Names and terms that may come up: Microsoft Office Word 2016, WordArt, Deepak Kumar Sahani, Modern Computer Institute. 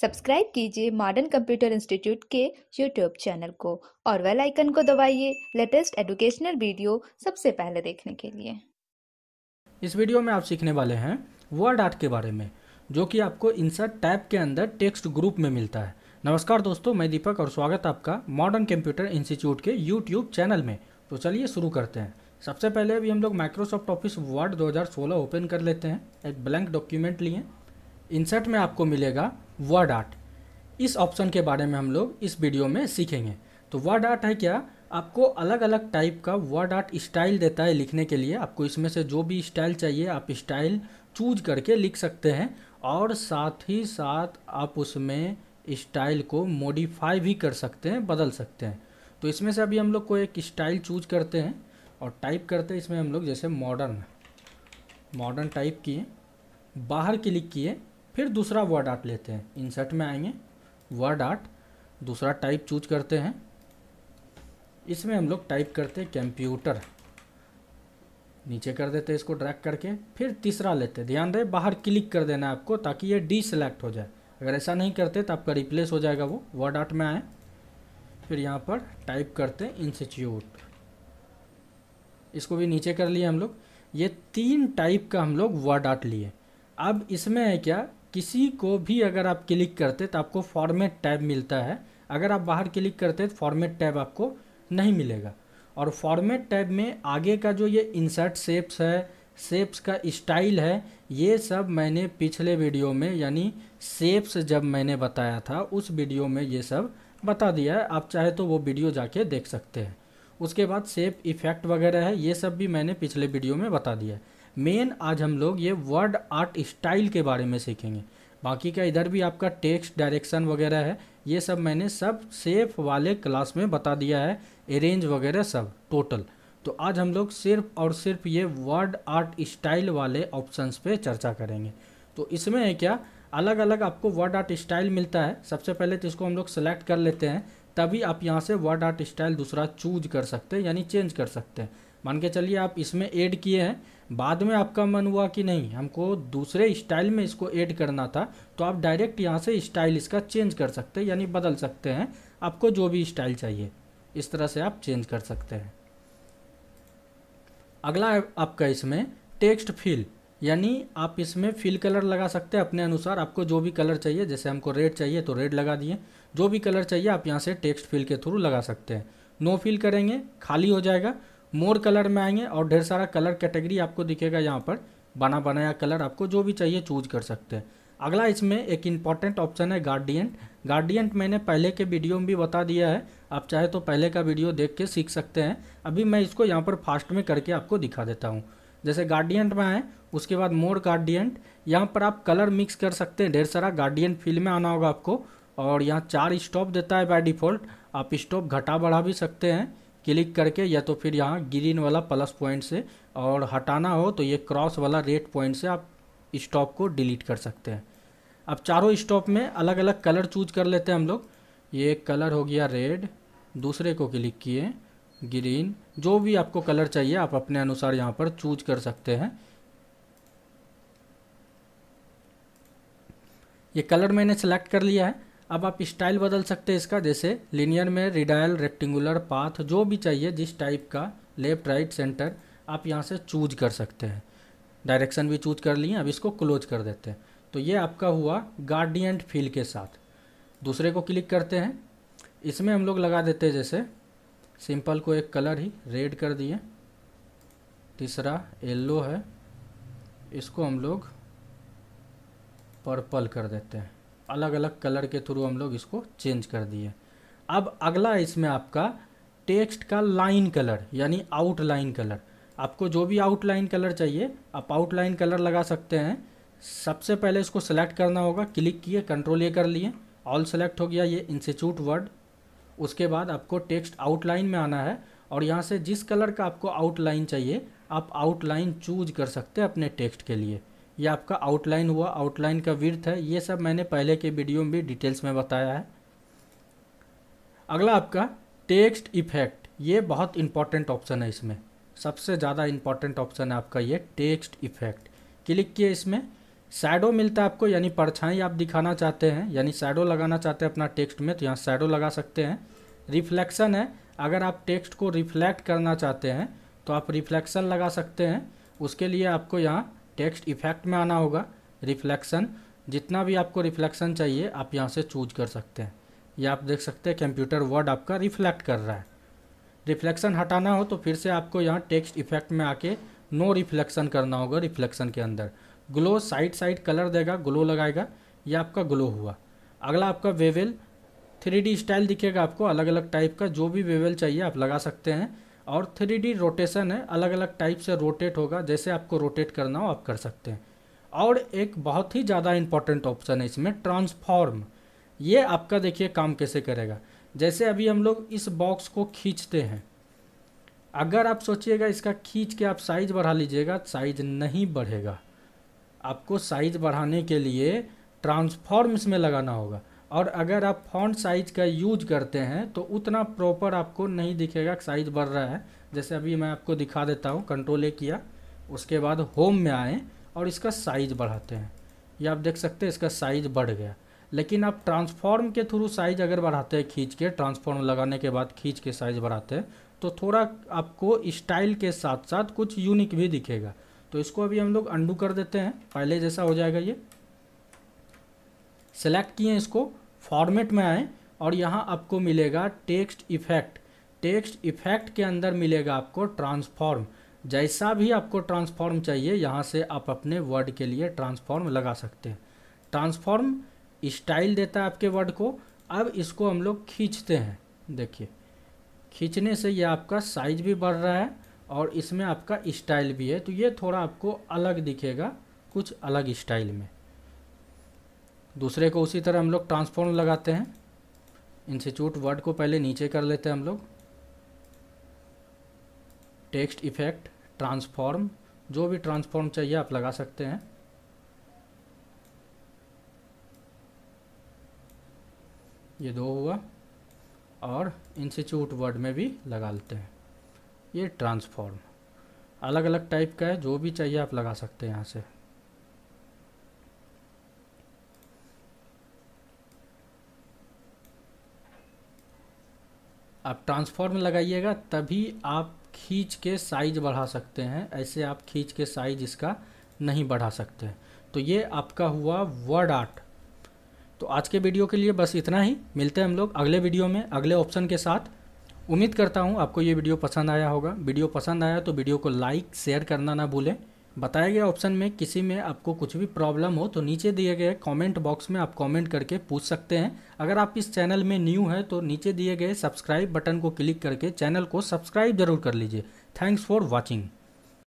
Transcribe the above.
Subscribe कीजिए modern computer institute के YouTube channel को और बेल आइकन को दबाइए लेटेस्ट एजुकेशनल वीडियो सबसे पहले देखने के लिए। इस वीडियो में आप सीखने वाले हैं वर्ड आर्ट के बारे में, जो कि आपको इंसर्ट टैब के अंदर टेक्स्ट ग्रुप में मिलता है। नमस्कार दोस्तों, मैं दीपक और स्वागत आपका मॉडर्न कंप्यूटर इंस्टीट्यूट के यूट्यूब चैनल में। तो चलिए शुरू करते हैं। सबसे पहले अभी हम लोग माइक्रोसॉफ्ट ऑफिस वर्ड 2016 ओपन कर लेते हैं। एक ब्लैंक डॉक्यूमेंट लिए, इंसर्ट में आपको मिलेगा वर्ड आर्ट। इस ऑप्शन के बारे में हम लोग इस वीडियो में सीखेंगे। तो वर्ड आर्ट है क्या, आपको अलग अलग टाइप का वर्ड आर्ट स्टाइल देता है लिखने के लिए। आपको इसमें से जो भी स्टाइल चाहिए आप स्टाइल चूज करके लिख सकते हैं और साथ ही साथ आप उसमें स्टाइल को मॉडिफाई भी कर सकते हैं, बदल सकते हैं। तो इसमें से अभी हम लोग को एक स्टाइल चूज करते हैं और टाइप करते हैं। इसमें हम लोग जैसे मॉडर्न टाइप किए, बाहर क्लिक किए, फिर दूसरा वर्ड आर्ट लेते हैं। इंसर्ट में आएंगे, वर्ड आर्ट, दूसरा टाइप चूज करते हैं। इसमें हम लोग टाइप करते हैं कंप्यूटर, नीचे कर देते हैं इसको ड्रैग करके, फिर तीसरा लेते हैं। ध्यान रहे बाहर क्लिक कर देना आपको ताकि ये डीसेलेक्ट हो जाए। अगर ऐसा नहीं करते तो आपका रिप्लेस हो जाएगा वो। वर्ड आर्ट में आए, फिर यहाँ पर टाइप करते हैं इंस्टीट्यूट, इसको भी नीचे कर लिए हम लोग। ये तीन टाइप का हम लोग वर्ड आर्ट लिए। अब इसमें है क्या, किसी को भी अगर आप क्लिक करते तो आपको फॉर्मेट टैब मिलता है। अगर आप बाहर क्लिक करते तो फॉर्मेट टैब आपको नहीं मिलेगा। और फॉर्मेट टैब में आगे का जो ये इंसर्ट शेप्स है, शेप्स का स्टाइल है, ये सब मैंने पिछले वीडियो में यानी शेप्स जब मैंने बताया था उस वीडियो में ये सब बता दिया है। आप चाहे तो वो वीडियो जाके देख सकते हैं। उसके बाद शेप इफेक्ट वगैरह है, ये सब भी मैंने पिछले वीडियो में बता दिया। मेन आज हम लोग ये वर्ड आर्ट स्टाइल के बारे में सीखेंगे। बाकी का इधर भी आपका टेक्स्ट डायरेक्शन वगैरह है, ये सब मैंने सब शेप वाले क्लास में बता दिया है, अरेंज वगैरह सब टोटल। तो आज हम लोग सिर्फ और सिर्फ ये वर्ड आर्ट स्टाइल वाले ऑप्शंस पे चर्चा करेंगे। तो इसमें है क्या, अलग अलग आपको वर्ड आर्ट स्टाइल मिलता है। सबसे पहले तो इसको हम लोग सेलेक्ट कर लेते हैं, तभी आप यहाँ से वर्ड आर्ट स्टाइल दूसरा चूज कर सकते हैं यानी चेंज कर सकते हैं। मान के चलिए आप इसमें ऐड किए हैं, बाद में आपका मन हुआ कि नहीं हमको दूसरे स्टाइल में इसको ऐड करना था, तो आप डायरेक्ट यहाँ से स्टाइल इसका चेंज कर सकते हैं यानी बदल सकते हैं। आपको जो भी स्टाइल चाहिए इस तरह से आप चेंज कर सकते हैं। अगला आपका इसमें टेक्स्ट फिल, यानी आप इसमें फिल कलर लगा सकते हैं अपने अनुसार। आपको जो भी कलर चाहिए, जैसे हमको रेड चाहिए तो रेड लगा दिए। जो भी कलर चाहिए आप यहाँ से टेक्स्ट फिल के थ्रू लगा सकते हैं। नो फिल करेंगे, खाली हो जाएगा। मोर कलर में आएंगे और ढेर सारा कलर कैटेगरी आपको दिखेगा यहाँ पर, बना बनाया कलर। आपको जो भी चाहिए चूज कर सकते हैं। अगला इसमें एक इम्पॉर्टेंट ऑप्शन है गार्डियंट। गार्डियंट मैंने पहले के वीडियो में भी बता दिया है, आप चाहे तो पहले का वीडियो देख के सीख सकते हैं। अभी मैं इसको यहाँ पर फास्ट में करके आपको दिखा देता हूँ। जैसे गार्डियंट में आए, उसके बाद मोर गार्डियंट, यहाँ पर आप कलर मिक्स कर सकते हैं। ढेर सारा गार्डियंट फील्ड में आना होगा आपको और यहाँ 4 स्टॉप देता है बाय डिफ़ॉल्ट। आप स्टॉप घटा बढ़ा भी सकते हैं क्लिक करके, या तो फिर यहाँ ग्रीन वाला प्लस पॉइंट से, और हटाना हो तो ये क्रॉस वाला रेड पॉइंट से आप स्टॉप को डिलीट कर सकते हैं। अब चारों स्टॉप में अलग अलग कलर चूज कर लेते हैं हम लोग। ये कलर हो गया रेड, दूसरे को क्लिक किए ग्रीन, जो भी आपको कलर चाहिए आप अपने अनुसार यहाँ पर चूज कर सकते हैं। ये कलर मैंने सेलेक्ट कर लिया है। अब आप स्टाइल बदल सकते हैं इसका, जैसे लीनियर में रिडायल, रेक्टेंगुलर, पाथ, जो भी चाहिए जिस टाइप का, लेफ्ट राइट सेंटर, आप यहाँ से चूज कर सकते हैं। डायरेक्शन भी चूज कर लिए। अब इसको क्लोज कर देते हैं। तो ये आपका हुआ गार्डियंट फील के साथ। दूसरे को क्लिक करते हैं, इसमें हम लोग लगा देते हैं जैसे सिंपल को एक कलर ही रेड कर दिए। तीसरा येल्लो है, इसको हम लोग पर्पल कर देते हैं। अलग अलग कलर के थ्रू हम लोग इसको चेंज कर दिए। अब अगला इसमें आपका टेक्स्ट का लाइन कलर यानी आउटलाइन कलर। आपको जो भी आउटलाइन कलर चाहिए आप आउटलाइन कलर लगा सकते हैं। सबसे पहले इसको सेलेक्ट करना होगा, क्लिक किए, कंट्रोल ए कर लिए, ऑल सेलेक्ट हो गया ये इंस्टीट्यूट वर्ड। उसके बाद आपको टेक्स्ट आउटलाइन में आना है और यहाँ से जिस कलर का आपको आउटलाइन चाहिए आप आउटलाइन चूज कर सकते हैं अपने टेक्स्ट के लिए। यह आपका आउटलाइन हुआ, आउटलाइन का विड्थ है, ये सब मैंने पहले के वीडियो में भी डिटेल्स में बताया है। अगला आपका टेक्स्ट इफेक्ट, ये बहुत इंपॉर्टेंट ऑप्शन है। इसमें सबसे ज़्यादा इंपॉर्टेंट ऑप्शन है आपका ये टेक्स्ट इफेक्ट। क्लिक किए, इसमें शैडो मिलता है आपको, यानी परछाई आप दिखाना चाहते हैं, यानी शैडो लगाना चाहते हैं अपना टेक्स्ट में, तो यहाँ शैडो लगा सकते हैं। रिफ्लेक्शन है, अगर आप टेक्स्ट को रिफ्लेक्ट करना चाहते हैं तो आप रिफ्लेक्शन लगा सकते हैं। उसके लिए आपको यहाँ टेक्स्ट इफेक्ट में आना होगा, रिफ्लेक्शन, जितना भी आपको रिफ्लेक्शन चाहिए आप यहाँ से चूज कर सकते हैं। या आप देख सकते हैं कंप्यूटर वर्ड आपका रिफ्लेक्ट कर रहा है। रिफ्लेक्शन हटाना हो तो फिर से आपको यहाँ टेक्स्ट इफेक्ट में आके नो रिफ्लेक्शन करना होगा। रिफ्लेक्शन के अंदर ग्लो साइड साइड कलर देगा, ग्लो लगाएगा, या आपका ग्लो हुआ। अगला आपका वेवेल 3D स्टाइल दिखेगा आपको, अलग अलग टाइप का जो भी वेवेल चाहिए आप लगा सकते हैं। और 3D रोटेशन है, अलग अलग टाइप से रोटेट होगा, जैसे आपको रोटेट करना हो आप कर सकते हैं। और एक बहुत ही ज़्यादा इम्पॉर्टेंट ऑप्शन है इसमें, ट्रांसफॉर्म। ये आपका देखिए काम कैसे करेगा। जैसे अभी हम लोग इस बॉक्स को खींचते हैं, अगर आप सोचिएगा इसका खींच के आप साइज़ बढ़ा लीजिएगा, साइज़ नहीं बढ़ेगा। आपको साइज़ बढ़ाने के लिए ट्रांसफॉर्म इसमें लगाना होगा। और अगर आप फॉन्ट साइज़ का यूज करते हैं तो उतना प्रॉपर आपको नहीं दिखेगा, साइज़ बढ़ रहा है। जैसे अभी मैं आपको दिखा देता हूँ, कंट्रोल ए किया, उसके बाद होम में आएँ और इसका साइज़ बढ़ाते हैं। ये आप देख सकते हैं इसका साइज़ बढ़ गया। लेकिन आप ट्रांसफॉर्म के थ्रू साइज़ अगर बढ़ाते हैं, खींच के ट्रांसफॉर्म लगाने के बाद खींच के साइज़ बढ़ाते हैं, तो थोड़ा आपको स्टाइल के साथ साथ कुछ यूनिक भी दिखेगा। तो इसको अभी हम लोग अंडू कर देते हैं, पहले जैसा हो जाएगा। ये सेलेक्ट किए, इसको फॉर्मेट में आएँ और यहाँ आपको मिलेगा टेक्स्ट इफेक्ट। टेक्स्ट इफेक्ट के अंदर मिलेगा आपको ट्रांसफॉर्म। जैसा भी आपको ट्रांसफॉर्म चाहिए यहाँ से आप अपने वर्ड के लिए ट्रांसफॉर्म लगा सकते हैं। ट्रांसफॉर्म स्टाइल देता है आपके वर्ड को। अब इसको हम लोग खींचते हैं, देखिए खींचने से यह आपका साइज भी बढ़ रहा है और इसमें आपका स्टाइल भी है। तो ये थोड़ा आपको अलग दिखेगा, कुछ अलग स्टाइल में। दूसरे को उसी तरह हम लोग ट्रांसफॉर्म लगाते हैं। इंस्टीट्यूट वर्ड को पहले नीचे कर लेते हैं हम लोग। टेक्स्ट इफेक्ट, ट्रांसफॉर्म, जो भी ट्रांसफॉर्म चाहिए आप लगा सकते हैं। ये दो हुआ और इंस्टीट्यूट वर्ड में भी लगा लेते हैं। ये ट्रांसफॉर्म अलग अलग टाइप का है, जो भी चाहिए आप लगा सकते हैं यहाँ से। आप ट्रांसफॉर्म लगाइएगा तभी आप खींच के साइज बढ़ा सकते हैं, ऐसे आप खींच के साइज इसका नहीं बढ़ा सकते हैं। तो ये आपका हुआ वर्ड आर्ट। तो आज के वीडियो के लिए बस इतना ही। मिलते हैं हम लोग अगले वीडियो में अगले ऑप्शन के साथ। उम्मीद करता हूँ आपको ये वीडियो पसंद आया होगा। वीडियो पसंद आया तो वीडियो को लाइक शेयर करना ना भूलें। बताए गए ऑप्शन में किसी में आपको कुछ भी प्रॉब्लम हो तो नीचे दिए गए कमेंट बॉक्स में आप कमेंट करके पूछ सकते हैं। अगर आप इस चैनल में न्यू हैं तो नीचे दिए गए सब्सक्राइब बटन को क्लिक करके चैनल को सब्सक्राइब जरूर कर लीजिए। Thanks for watching.